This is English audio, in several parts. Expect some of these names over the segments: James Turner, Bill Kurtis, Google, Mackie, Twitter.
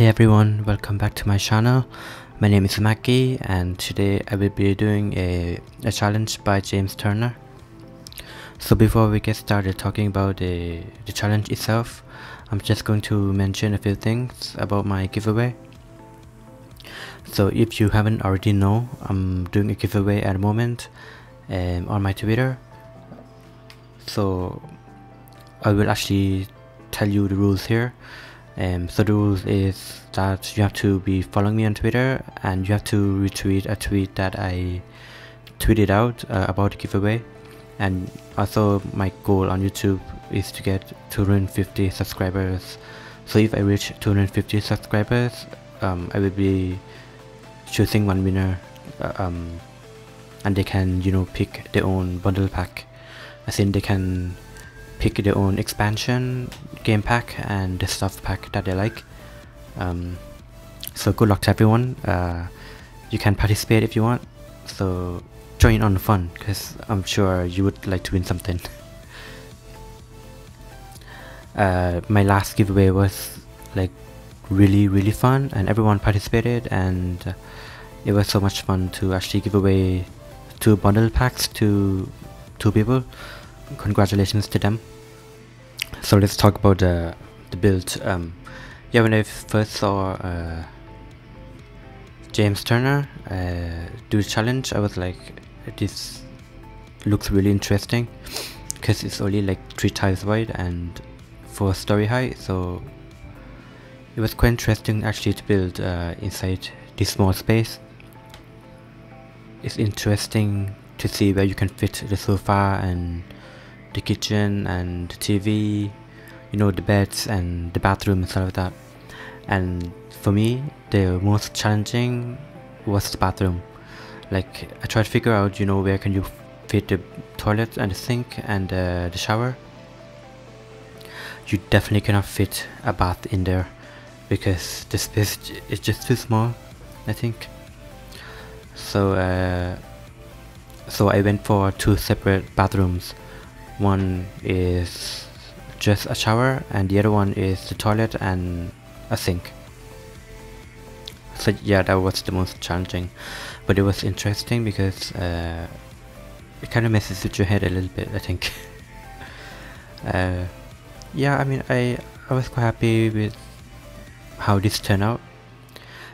Hey everyone, welcome back to my channel. My name is Mackie and today I will be doing a challenge by James Turner. So before we get started talking about the challenge itself, I'm just going to mention a few things about my giveaway. So if you haven't already know, I'm doing a giveaway at the moment on my Twitter. So I will actually tell you the rules here. So the rules is that you have to be following me on Twitter and you have to retweet a tweet that I tweeted out about the giveaway, and also my goal on YouTube is to get 250 subscribers. So if I reach 250 subscribers, I will be choosing one winner, and they can, you know, pick their own bundle pack. I think they can pick their own expansion, game pack and the stuff pack that they like. So good luck to everyone. You can participate if you want, so join on the fun because I'm sure you would like to win something. My last giveaway was like really fun and everyone participated, and it was so much fun to actually give away 2 bundle packs to 2 people. Congratulations to them. So let's talk about the build. Yeah, when I first saw James Turner do the challenge, I was like, this looks really interesting because it's only like 3 tiles wide and 4 story high, so it was quite interesting actually to build inside this small space. It's interesting to see where you can fit the sofa and the kitchen and the TV, you know, the beds and the bathroom and stuff like that. And for me, the most challenging was the bathroom. Like, I tried to figure out, you know, where can you fit the toilet and the sink and the shower. You definitely cannot fit a bath in there because the space is just too small, I think. So I went for 2 separate bathrooms. One is just a shower and the other one is the toilet and a sink. So yeah, that was the most challenging, but it was interesting because it kind of messes with your head a little bit, I think. Yeah, I mean, I was quite happy with how this turned out.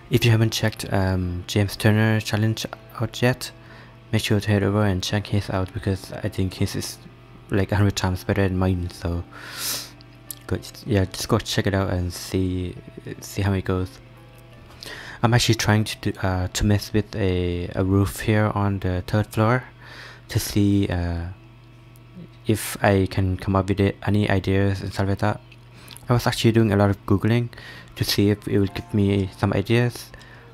If you haven't checked James Turner challenge out yet, make sure to head over and check his out because I think his is like 100 times better than mine. So good, yeah, just go check it out and see how it goes. I'm actually trying to mess with a roof here on the 3rd floor to see if I can come up with any ideas and stuff like that. I was actually doing a lot of googling to see if it would give me some ideas,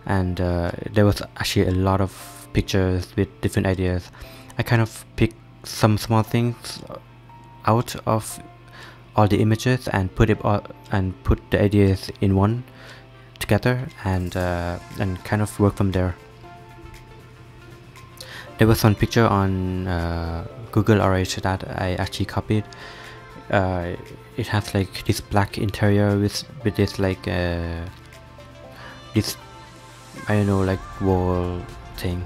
and there was actually a lot of pictures with different ideas. I kind of picked some small things out of all the images and put it all and put the ideas in one together, and kind of work from there. There was one picture on Google RH that I actually copied. It has like this black interior with this like this, I don't know, like wall thing.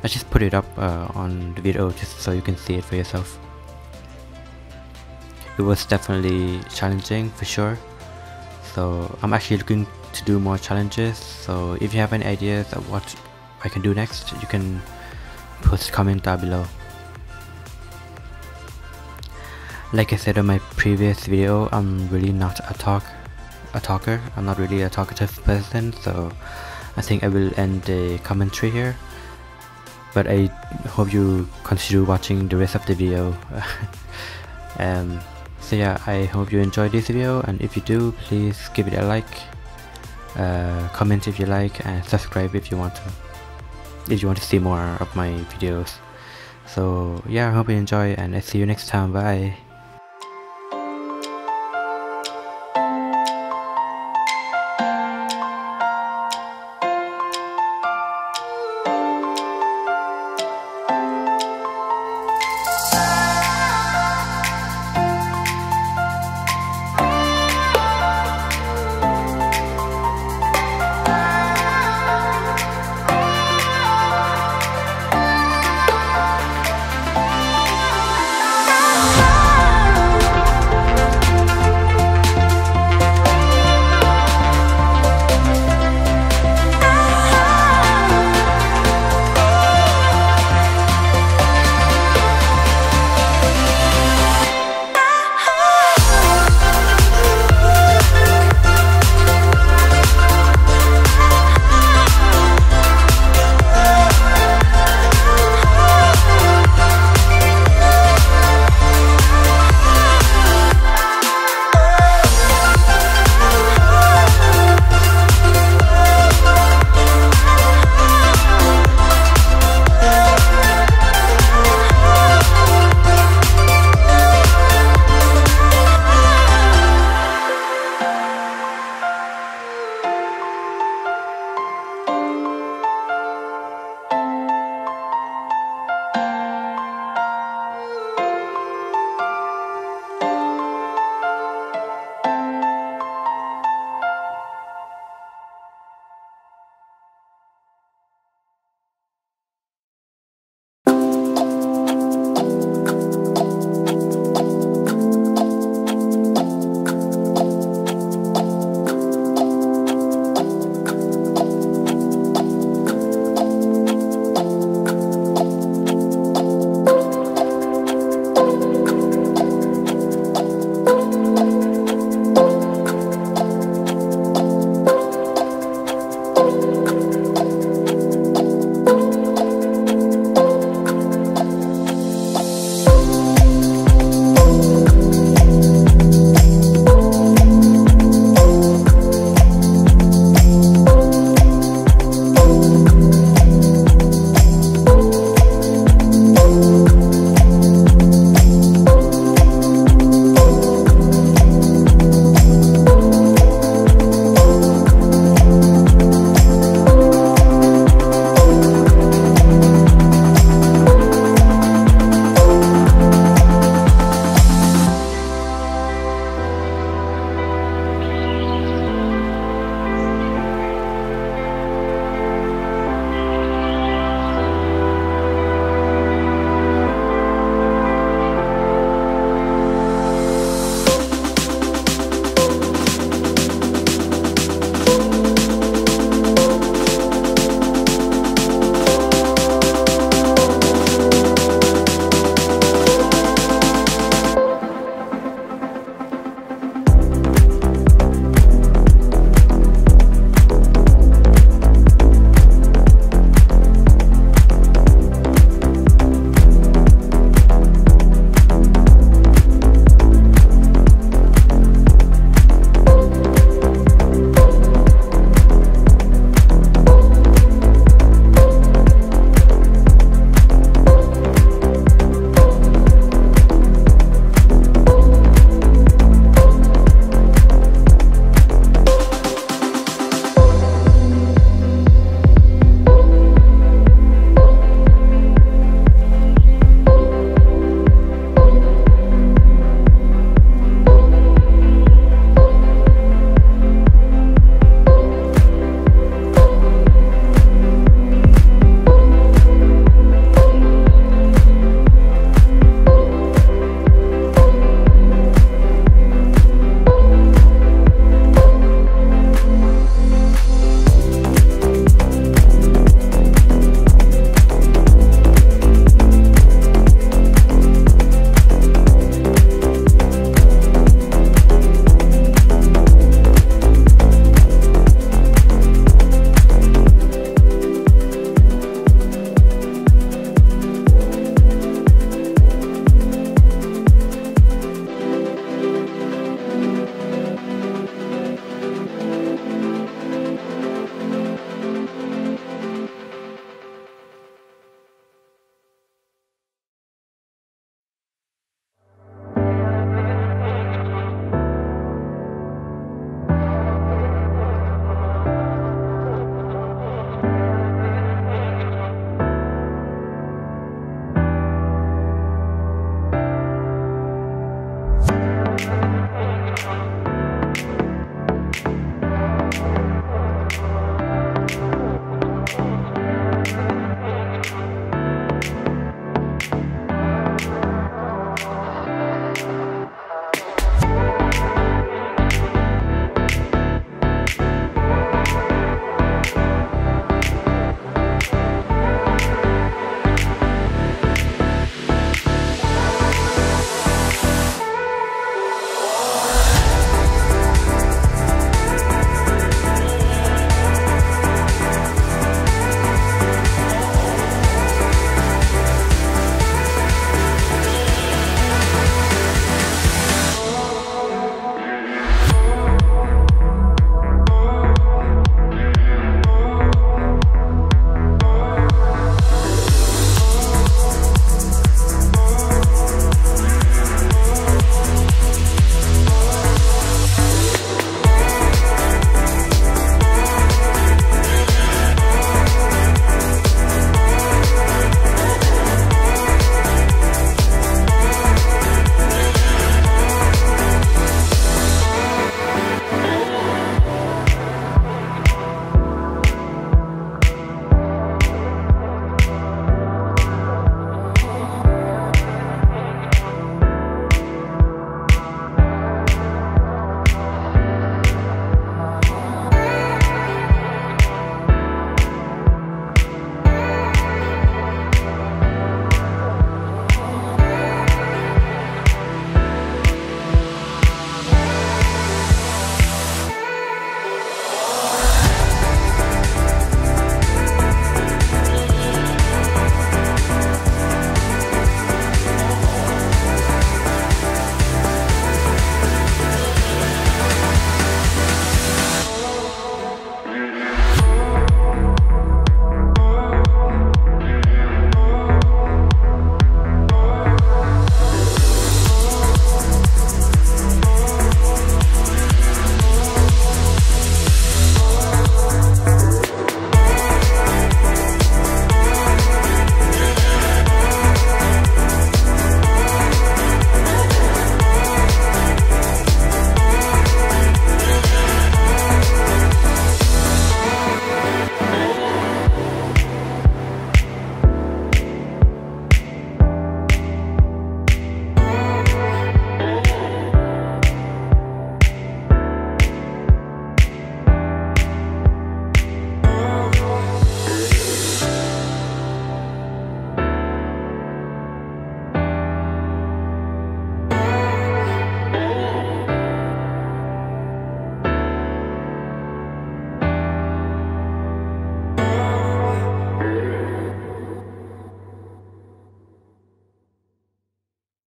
I just put it up on the video just so you can see it for yourself. It was definitely challenging for sure. So I'm actually looking to do more challenges. So if you have any ideas of what I can do next, you can post a comment down below. Like I said in my previous video, I'm really not a talker. I'm not really a talkative person. So I think I will end the commentary here. But I hope you consider watching the rest of the video. So yeah, I hope you enjoyed this video, and if you do, please give it a like, comment if you like, and subscribe if you want to see more of my videos. So yeah, I hope you enjoy and I see you next time. Bye.